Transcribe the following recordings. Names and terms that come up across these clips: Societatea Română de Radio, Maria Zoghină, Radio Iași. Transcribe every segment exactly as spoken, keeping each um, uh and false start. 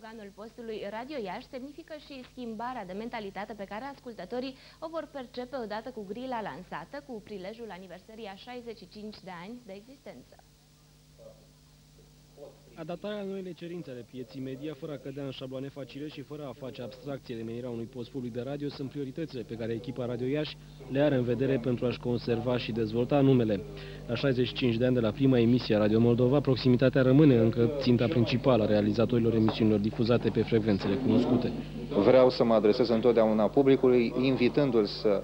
sloganul postului Radio Iași semnifică și schimbarea de mentalitate pe care ascultătorii o vor percepe odată cu grila lansată, cu prilejul aniversării a șaizeci și cinci de ani de existență. Adaptarea noile cerințe ale pieții media, fără a cădea în șabloane facile și fără a face abstracție de menirea unui post public de radio, sunt prioritățile pe care echipa Radio Iași le are în vedere pentru a-și conserva și dezvolta numele. La șaizeci și cinci de ani de la prima emisie a Radio Moldova, proximitatea rămâne încă ținta principală a realizatorilor emisiunilor difuzate pe frecvențele cunoscute. Vreau să mă adresez întotdeauna publicului, invitându-l să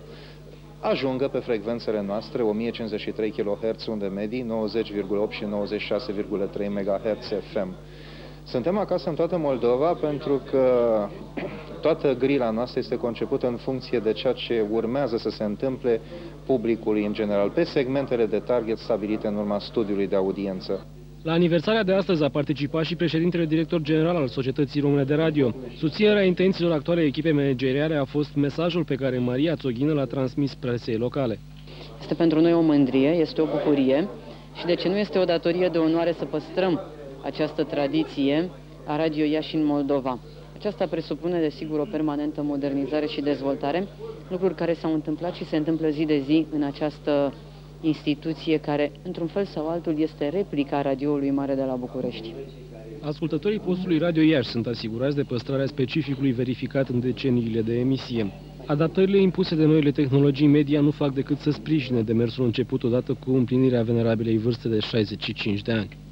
ajungă pe frecvențele noastre, o mie cincizeci și trei kHz unde medii, nouăzeci virgulă opt și nouăzeci și șase virgulă trei MHz F M. Suntem acasă în toată Moldova pentru că toată grila noastră este concepută în funcție de ceea ce urmează să se întâmple publicului în general, pe segmentele de target stabilite în urma studiului de audiență. La aniversarea de astăzi a participat și președintele director general al Societății Române de Radio. Susținerea intențiilor actuale echipei manageriale a fost mesajul pe care Maria Zoghină l-a transmis presei locale. Este pentru noi o mândrie, este o bucurie și de ce nu este o datorie de onoare să păstrăm această tradiție a Radio Iași în Moldova. Aceasta presupune, desigur, o permanentă modernizare și dezvoltare, lucruri care s-au întâmplat și se întâmplă zi de zi în această instituție care, într-un fel sau altul, este replica radioului mare de la București. Ascultătorii postului Radio Iași sunt asigurați de păstrarea specificului verificat în deceniile de emisie. Adaptările impuse de noile tehnologii media nu fac decât să sprijine demersul început odată cu împlinirea venerabilei vârste de șaizeci și cinci de ani.